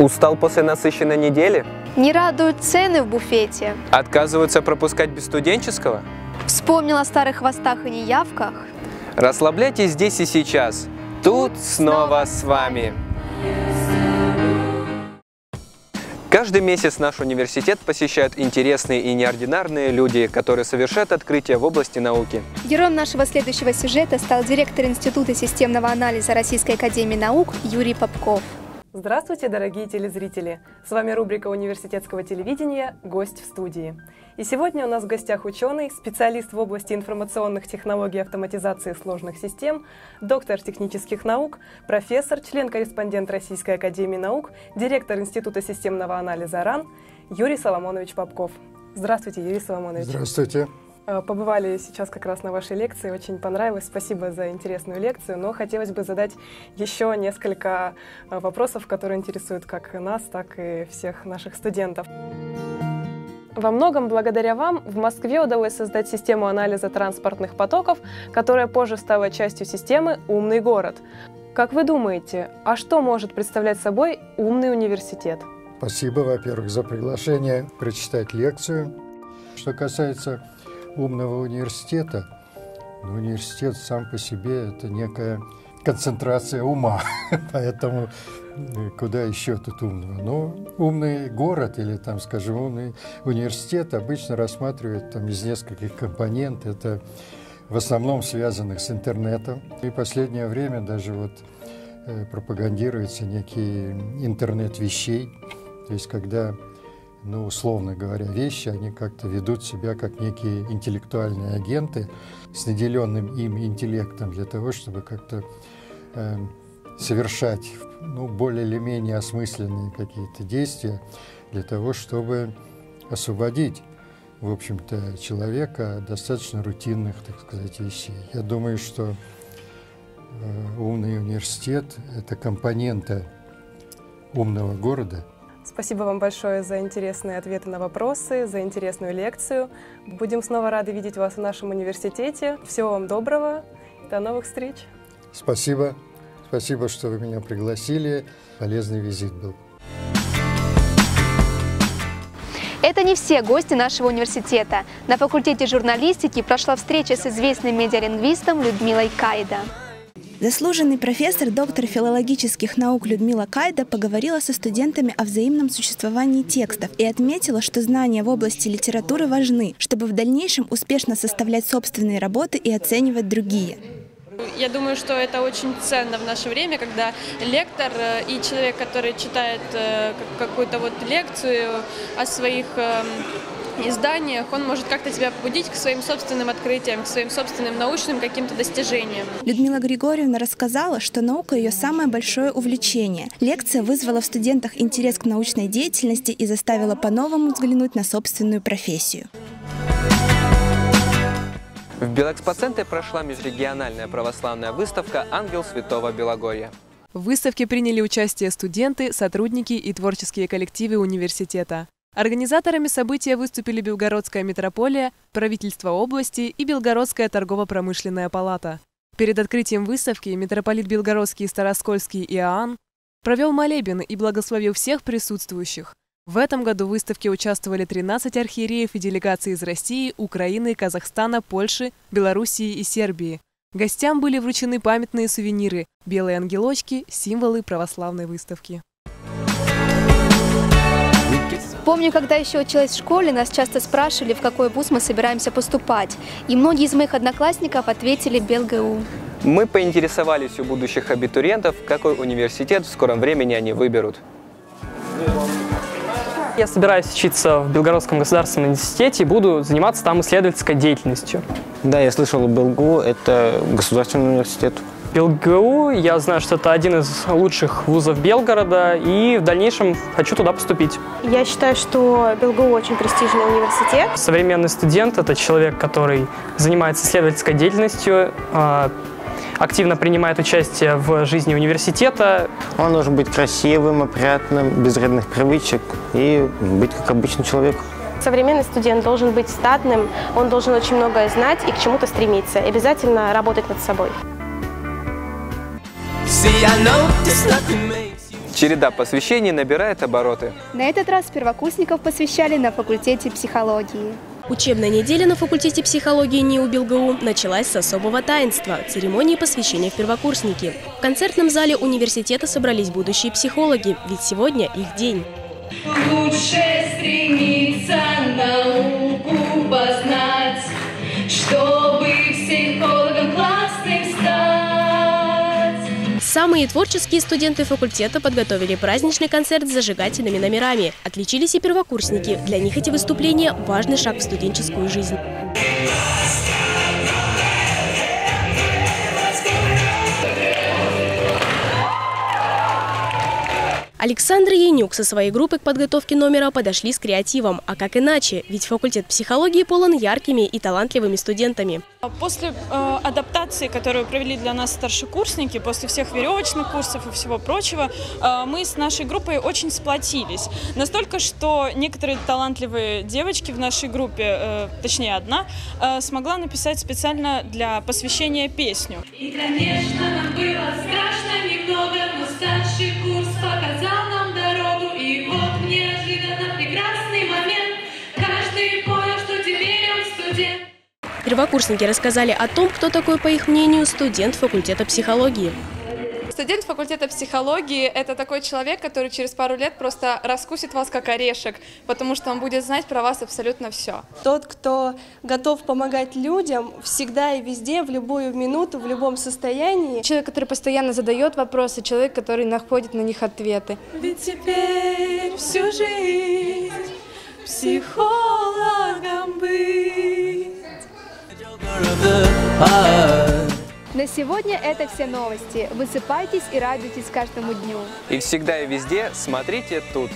Устал после насыщенной недели? Не радуют цены в буфете. Отказываются пропускать без студенческого? Вспомнил о старых хвостах и неявках. Расслабляйтесь здесь и сейчас. ТУТ снова с вами. Каждый месяц наш университет посещают интересные и неординарные люди, которые совершают открытия в области науки. Героем нашего следующего сюжета стал директор Института системного анализа Российской академии наук Юрий Попков. Здравствуйте, дорогие телезрители! С вами рубрика университетского телевидения «Гость в студии». И сегодня у нас в гостях ученый, специалист в области информационных технологий и автоматизации сложных систем, доктор технических наук, профессор, член-корреспондент Российской академии наук, директор Института системного анализа РАН Юрий Соломонович Попков. Здравствуйте, Юрий Соломонович. Здравствуйте. Побывали сейчас как раз на вашей лекции, очень понравилось, спасибо за интересную лекцию, но хотелось бы задать еще несколько вопросов, которые интересуют как нас, так и всех наших студентов. Во многом благодаря вам в Москве удалось создать систему анализа транспортных потоков, которая позже стала частью системы «Умный город». Как вы думаете, а что может представлять собой умный университет? Спасибо, во-первых, за приглашение прочитать лекцию. Что касается умного университета, но университет сам по себе – это некая концентрация ума, поэтому куда еще тут умного? Но умный город или, там, скажем, умный университет обычно рассматривают там, из нескольких компонент, это в основном связанных с интернетом. И в последнее время даже вот пропагандируется некий интернет вещей, то есть когда, ну, условно говоря, вещи, они как-то ведут себя как некие интеллектуальные агенты с наделенным им интеллектом для того, чтобы как-то совершать, ну, более или менее осмысленные какие-то действия для того, чтобы освободить, в общем-то, человека от достаточно рутинных, так сказать, вещей. Я думаю, что умный университет – это компонента умного города. Спасибо вам большое за интересные ответы на вопросы, за интересную лекцию. Будем снова рады видеть вас в нашем университете. Всего вам доброго. До новых встреч. Спасибо. Спасибо, что вы меня пригласили. Полезный визит был. Это не все гости нашего университета. На факультете журналистики прошла встреча с известным медиалингвистом Людмилой Кайда. Заслуженный профессор, доктор филологических наук Людмила Кайда поговорила со студентами о взаимном существовании текстов и отметила, что знания в области литературы важны, чтобы в дальнейшем успешно составлять собственные работы и оценивать другие. Я думаю, что это очень ценно в наше время, когда лектор и человек, который читает какую-то вот лекцию о своих изданиях, он может как-то тебя побудить к своим собственным открытиям, к своим собственным научным каким-то достижениям. Людмила Григорьевна рассказала, что наука ее самое большое увлечение. Лекция вызвала в студентах интерес к научной деятельности и заставила по-новому взглянуть на собственную профессию. В Белэкспоцентре прошла межрегиональная православная выставка «Ангел Святого Белогорья». В выставке приняли участие студенты, сотрудники и творческие коллективы университета. Организаторами события выступили Белгородская митрополия, правительство области и Белгородская торгово-промышленная палата. Перед открытием выставки митрополит Белгородский и Староскольский Иоанн провел молебен и благословил всех присутствующих. В этом году в выставке участвовали 13 архиереев и делегации из России, Украины, Казахстана, Польши, Белоруссии и Сербии. Гостям были вручены памятные сувениры – белые ангелочки, символы православной выставки. Помню, когда еще училась в школе, нас часто спрашивали, в какой вуз мы собираемся поступать. И многие из моих одноклассников ответили БелГУ. Мы поинтересовались у будущих абитуриентов, какой университет в скором времени они выберут. Я собираюсь учиться в Белгородском государственном университете и буду заниматься там исследовательской деятельностью. Да, я слышал, БелГУ – это государственный университет. БелГУ, я знаю, что это один из лучших вузов Белгорода, и в дальнейшем хочу туда поступить. Я считаю, что БелГУ очень престижный университет. Современный студент – это человек, который занимается исследовательской деятельностью, активно принимает участие в жизни университета. Он должен быть красивым, опрятным, без вредных привычек и быть как обычный человек. Современный студент должен быть статным, он должен очень многое знать и к чему-то стремиться, обязательно работать над собой. Череда посвящений набирает обороты. На этот раз первокурсников посвящали на факультете психологии. Учебная неделя на факультете психологии НИУ БелГУ началась с особого таинства – церемонии посвящения в первокурсники. В концертном зале университета собрались будущие психологи, ведь сегодня их день. Лучше стремиться науку познать, чтобы психологом классным стать. Самые творческие студенты факультета подготовили праздничный концерт с зажигательными номерами. Отличились и первокурсники. Для них эти выступления – важный шаг в студенческую жизнь. Александра Енюк со своей группой к подготовке номера подошли с креативом. А как иначе? Ведь факультет психологии полон яркими и талантливыми студентами. После адаптации, которую провели для нас старшекурсники, после всех веревочных курсов и всего прочего, мы с нашей группой очень сплотились. Настолько, что некоторые талантливые девочки в нашей группе, точнее одна, смогла написать специально для посвящения песню. И, конечно, нам было страшно немного, но старший курс показал нам дорогу, и вот неожиданно прекрасный момент. Каждый понял, что теперь он студент. Первокурсники рассказали о том, кто такой, по их мнению, студент факультета психологии. Студент факультета психологии – это такой человек, который через пару лет просто раскусит вас как орешек, потому что он будет знать про вас абсолютно все. Тот, кто готов помогать людям всегда и везде, в любую минуту, в любом состоянии. Человек, который постоянно задает вопросы, человек, который находит на них ответы. Ведь теперь всю жизнь психологом быть. На сегодня это все новости. Высыпайтесь и радуйтесь каждому дню. И всегда и везде смотрите ТУТ.